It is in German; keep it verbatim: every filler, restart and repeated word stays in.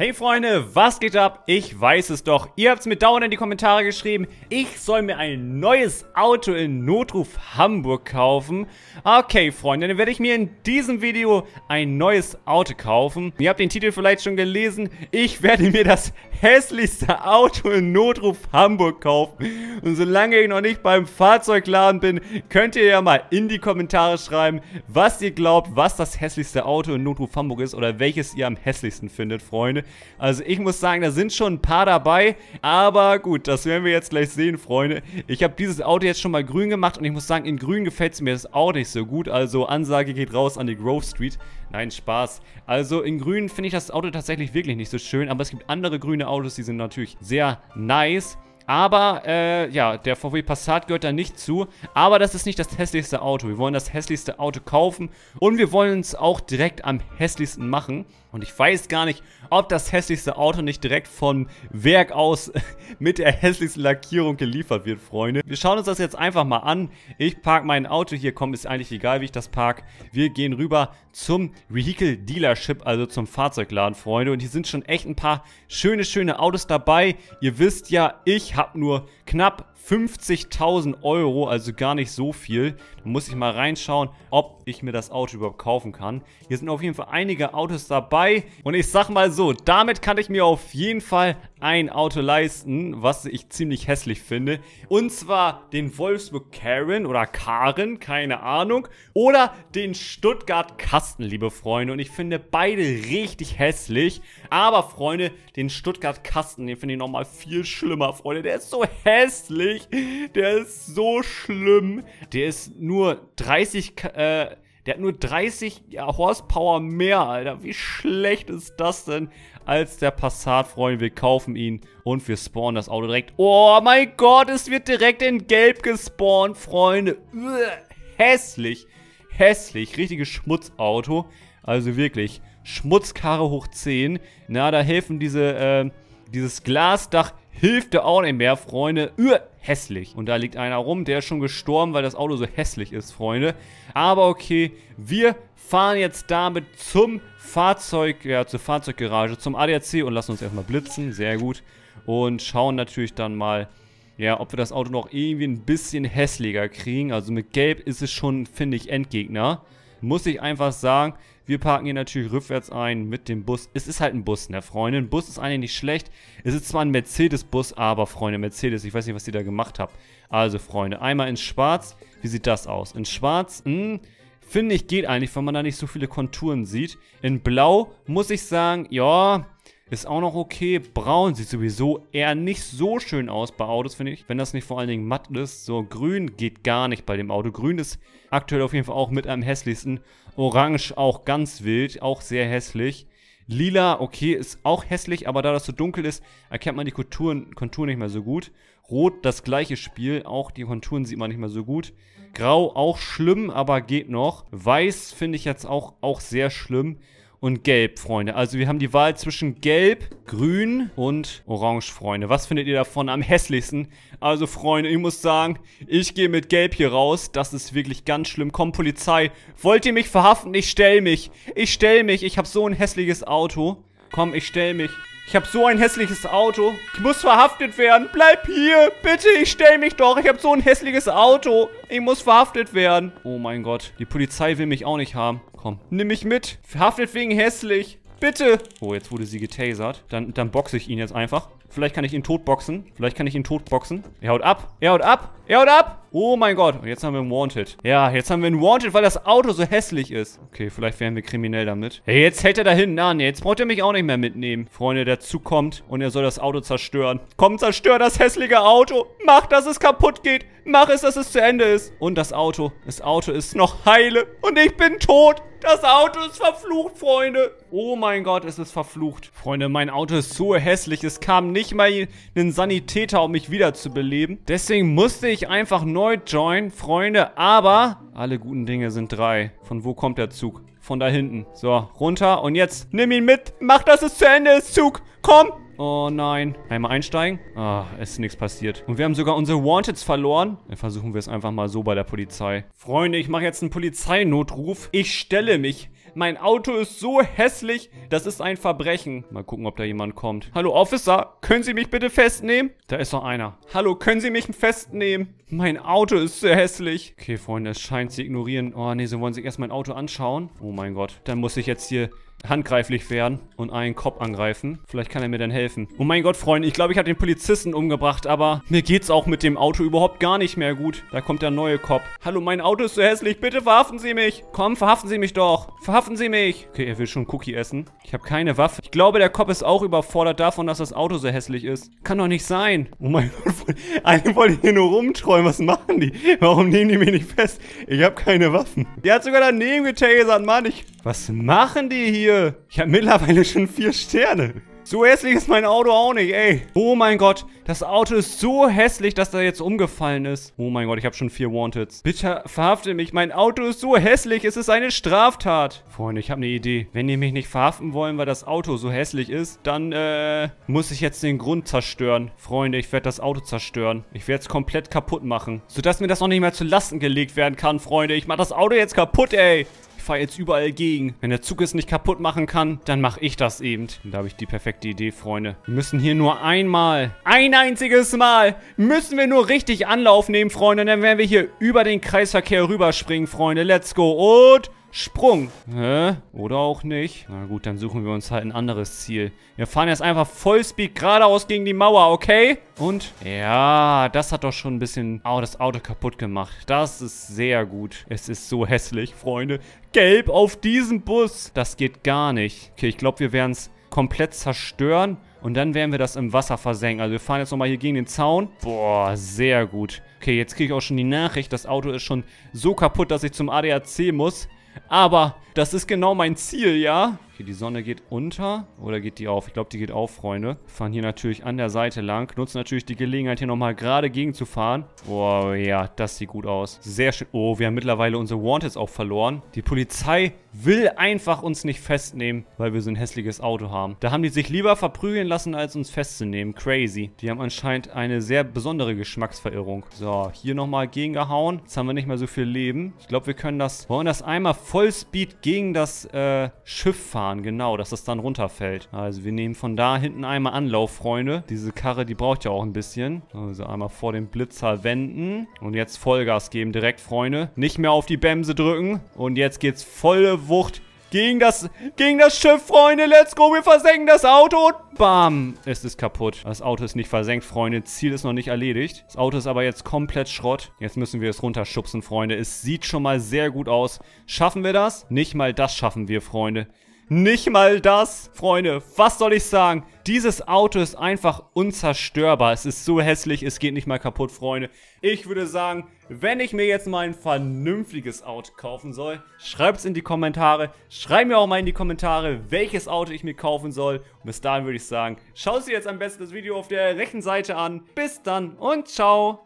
Hey Freunde, was geht ab? Ich weiß es doch. Ihr habt es mir dauernd in die Kommentare geschrieben, ich soll mir ein neues Auto in Notruf Hamburg kaufen. Okay Freunde, dann werde ich mir in diesem Video ein neues Auto kaufen. Ihr habt den Titel vielleicht schon gelesen. Ich werde mir das hässlichste Auto in Notruf Hamburg kaufen. Und solange ich noch nicht beim Fahrzeugladen bin, könnt ihr ja mal in die Kommentare schreiben, was ihr glaubt, was das hässlichste Auto in Notruf Hamburg ist oder welches ihr am hässlichsten findet, Freunde. Also ich muss sagen, da sind schon ein paar dabei, aber gut, das werden wir jetzt gleich sehen, Freunde. Ich habe dieses Auto jetzt schon mal grün gemacht und ich muss sagen, in grün gefällt es mir das auch nicht so gut. Also Ansage geht raus an die Grove Street. Nein, Spaß. Also in grün finde ich das Auto tatsächlich wirklich nicht so schön, aber es gibt andere grüne Autos, die sind natürlich sehr nice. Aber, äh, ja, der V W Passat gehört da nicht zu. Aber das ist nicht das hässlichste Auto. Wir wollen das hässlichste Auto kaufen. Und wir wollen es auch direkt am hässlichsten machen. Und ich weiß gar nicht, ob das hässlichste Auto nicht direkt vom Werk aus mit der hässlichsten Lackierung geliefert wird, Freunde. Wir schauen uns das jetzt einfach mal an. Ich parke mein Auto hier. Komm, ist eigentlich egal, wie ich das parke. Wir gehen rüber zum Vehicle Dealership, also zum Fahrzeugladen, Freunde. Und hier sind schon echt ein paar schöne, schöne Autos dabei. Ihr wisst ja, ich habe... Ich habe nur knapp fünfzigtausend Euro, also gar nicht so viel. Da muss ich mal reinschauen, ob ich mir das Auto überhaupt kaufen kann. Hier sind auf jeden Fall einige Autos dabei. Und ich sag mal so, damit kann ich mir auf jeden Fall ein Auto leisten, was ich ziemlich hässlich finde. Und zwar den Wolfsburg Karen oder Karen, keine Ahnung. Oder den Stuttgart Kasten, liebe Freunde. Und ich finde beide richtig hässlich. Aber Freunde, den Stuttgart Kasten, den finde ich nochmal viel schlimmer, Freunde. Der ist so hässlich. Der ist so schlimm. Der ist nur dreißig... Äh, der hat nur dreißig ja, Horsepower mehr, Alter. Wie schlecht ist das denn als der Passat, Freunde? Wir kaufen ihn und wir spawnen das Auto direkt. Oh mein Gott, es wird direkt in Gelb gespawnt, Freunde. Uah, hässlich. Hässlich. Richtiges Schmutzauto. Also wirklich. Schmutzkarre hoch zehn. Na, da helfen diese, äh, dieses Glasdach. Hilft da auch nicht mehr, Freunde. Uah, hässlich. Und da liegt einer rum, der ist schon gestorben, weil das Auto so hässlich ist, Freunde. Aber okay, wir fahren jetzt damit zum Fahrzeug, ja, zur Fahrzeuggarage, zum A D A C und lassen uns erstmal blitzen. Sehr gut. Und schauen natürlich dann mal, ja, ob wir das Auto noch irgendwie ein bisschen hässlicher kriegen. Also mit Gelb ist es schon, finde ich, Endgegner. Muss ich einfach sagen, wir parken hier natürlich rückwärts ein mit dem Bus. Es ist halt ein Bus, ne, Freunde? Ein Bus ist eigentlich nicht schlecht. Es ist zwar ein Mercedes-Bus, aber, Freunde, Mercedes, ich weiß nicht, was ihr da gemacht habt. Also, Freunde, einmal in Schwarz. Wie sieht das aus? In Schwarz, mh, finde ich, geht eigentlich, weil man da nicht so viele Konturen sieht. In Blau muss ich sagen, ja... Ist auch noch okay. Braun sieht sowieso eher nicht so schön aus bei Autos, finde ich. Wenn das nicht vor allen Dingen matt ist. So, grün geht gar nicht bei dem Auto. Grün ist aktuell auf jeden Fall auch mit am hässlichsten. Orange auch ganz wild. Auch sehr hässlich. Lila, okay, ist auch hässlich. Aber da das so dunkel ist, erkennt man die Konturen, Konturen nicht mehr so gut. Rot, das gleiche Spiel. Auch die Konturen sieht man nicht mehr so gut. Grau, auch schlimm, aber geht noch. Weiß finde ich jetzt auch, auch sehr schlimm. Und Gelb, Freunde. Also wir haben die Wahl zwischen Gelb, Grün und Orange, Freunde. Was findet ihr davon am hässlichsten? Also, Freunde, ich muss sagen, ich gehe mit Gelb hier raus. Das ist wirklich ganz schlimm. Komm, Polizei. Wollt ihr mich verhaften? Ich stell mich. Ich stell mich. Ich habe so ein hässliches Auto. Komm, ich stell mich. Ich habe so ein hässliches Auto. Ich muss verhaftet werden. Bleib hier. Bitte, ich stell mich doch. Ich habe so ein hässliches Auto. Ich muss verhaftet werden. Oh mein Gott. Die Polizei will mich auch nicht haben. Komm, nimm mich mit. Verhaftet wegen hässlich. Bitte. Oh, jetzt wurde sie getasert. Dann, dann boxe ich ihn jetzt einfach. Vielleicht kann ich ihn totboxen. Vielleicht kann ich ihn totboxen. Er haut ab. Er haut ab. Er haut ab. Oh mein Gott. Und jetzt haben wir einen Wanted. Ja, jetzt haben wir einen Wanted, weil das Auto so hässlich ist. Okay, vielleicht werden wir kriminell damit. Hey, jetzt hält er da hinten an. Jetzt braucht er mich auch nicht mehr mitnehmen. Freunde, der Zug kommt und er soll das Auto zerstören. Komm, zerstör das hässliche Auto. Mach, dass es kaputt geht. Mach es, dass es zu Ende ist. Und das Auto. Das Auto ist noch heile. Und ich bin tot. Das Auto ist verflucht, Freunde. Oh mein Gott, es ist verflucht. Freunde, mein Auto ist so hässlich. Es kam nicht mal einen Sanitäter, um mich wieder zu beleben. Deswegen musste ich einfach neu joinen, Freunde. Aber alle guten Dinge sind drei. Von wo kommt der Zug? Von da hinten. So, runter. Und jetzt nimm ihn mit. Mach, dass es zu Ende ist, Zug. Komm. Oh nein. Einmal einsteigen. Ah, es ist nichts passiert. Und wir haben sogar unsere Wanteds verloren. Dann versuchen wir es einfach mal so bei der Polizei. Freunde, ich mache jetzt einen Polizeinotruf. Ich stelle mich. Mein Auto ist so hässlich. Das ist ein Verbrechen. Mal gucken, ob da jemand kommt. Hallo, Officer. Können Sie mich bitte festnehmen? Da ist noch einer. Hallo, können Sie mich festnehmen? Mein Auto ist sehr hässlich. Okay, Freunde, es scheint zu ignorieren. Oh, nee, sie wollen sich erst mein Auto anschauen. Oh mein Gott. Dann muss ich jetzt hier handgreiflich werden und einen Cop angreifen. Vielleicht kann er mir dann helfen. Oh mein Gott, Freunde, ich glaube, ich habe den Polizisten umgebracht, aber mir geht's auch mit dem Auto überhaupt gar nicht mehr gut. Da kommt der neue Cop. Hallo, mein Auto ist so hässlich, bitte verhaften Sie mich. Komm, verhaften Sie mich doch. Verhaften Sie mich. Okay, er will schon Cookie essen. Ich habe keine Waffe. Ich glaube, der Cop ist auch überfordert davon, dass das Auto so hässlich ist. Kann doch nicht sein. Oh mein Gott, alle wollen hier nur rumträumen. Was machen die? Warum nehmen die mich nicht fest? Ich habe keine Waffen. Der hat sogar daneben getasert, Mann. Ich... Was machen die hier? Ich habe mittlerweile schon vier Sterne. So hässlich ist mein Auto auch nicht, ey. Oh mein Gott, das Auto ist so hässlich, dass da jetzt umgefallen ist. Oh mein Gott, ich habe schon vier Wanteds. Bitte verhaftet mich, mein Auto ist so hässlich, es ist eine Straftat. Freunde, ich habe eine Idee. Wenn die mich nicht verhaften wollen, weil das Auto so hässlich ist, dann äh, muss ich jetzt den Grund zerstören. Freunde, ich werde das Auto zerstören. Ich werde es komplett kaputt machen, sodass mir das noch nicht mehr zu Lasten gelegt werden kann, Freunde. Ich mache das Auto jetzt kaputt, ey. Jetzt überall gegen. Wenn der Zug es nicht kaputt machen kann, dann mache ich das eben. Und da habe ich die perfekte Idee, Freunde. Wir müssen hier nur einmal, ein einziges Mal, müssen wir nur richtig Anlauf nehmen, Freunde. Dann werden wir hier über den Kreisverkehr rüberspringen, Freunde. Let's go. Und Sprung. Hä? Oder auch nicht. Na gut, dann suchen wir uns halt ein anderes Ziel. Wir fahren jetzt einfach Vollspeed geradeaus gegen die Mauer, okay? Und? Ja, das hat doch schon ein bisschen oh, das Auto kaputt gemacht. Das ist sehr gut. Es ist so hässlich, Freunde. Gelb auf diesem Bus. Das geht gar nicht. Okay, ich glaube, wir werden es komplett zerstören. Und dann werden wir das im Wasser versenken. Also wir fahren jetzt nochmal hier gegen den Zaun. Boah, sehr gut. Okay, jetzt kriege ich auch schon die Nachricht. Das Auto ist schon so kaputt, dass ich zum A D A C muss. Aber das ist genau mein Ziel, ja? Okay, die Sonne geht unter. Oder geht die auf? Ich glaube, die geht auf, Freunde. Wir fahren hier natürlich an der Seite lang. Nutzen natürlich die Gelegenheit, hier nochmal gerade gegen zu fahren. Oh ja, das sieht gut aus. Sehr schön. Oh, wir haben mittlerweile unsere Wanteds auch verloren. Die Polizei will einfach uns nicht festnehmen, weil wir so ein hässliches Auto haben. Da haben die sich lieber verprügeln lassen, als uns festzunehmen. Crazy. Die haben anscheinend eine sehr besondere Geschmacksverirrung. So, hier nochmal gegengehauen. Jetzt haben wir nicht mehr so viel Leben. Ich glaube, wir können das... Wollen das einmal Vollspeed gegen das äh, Schiff fahren. Genau, dass das dann runterfällt. Also wir nehmen von da hinten einmal Anlauf, Freunde. Diese Karre, die braucht ja auch ein bisschen. Also einmal vor dem Blitzer wenden. Und jetzt Vollgas geben direkt, Freunde. Nicht mehr auf die Bremse drücken. Und jetzt geht's volle Wucht gegen das, gegen das Schiff, Freunde. Let's go, wir versenken das Auto. Bam, es ist kaputt. Das Auto ist nicht versenkt, Freunde. Ziel ist noch nicht erledigt. Das Auto ist aber jetzt komplett Schrott. Jetzt müssen wir es runterschubsen, Freunde. Es sieht schon mal sehr gut aus. Schaffen wir das? Nicht mal das schaffen wir, Freunde. Nicht mal das, Freunde. Was soll ich sagen? Dieses Auto ist einfach unzerstörbar. Es ist so hässlich, es geht nicht mal kaputt, Freunde. Ich würde sagen, wenn ich mir jetzt mal ein vernünftiges Auto kaufen soll, schreibt es in die Kommentare. Schreibt mir auch mal in die Kommentare, welches Auto ich mir kaufen soll. Und bis dahin würde ich sagen, schaut dir jetzt am besten das Video auf der rechten Seite an. Bis dann und ciao.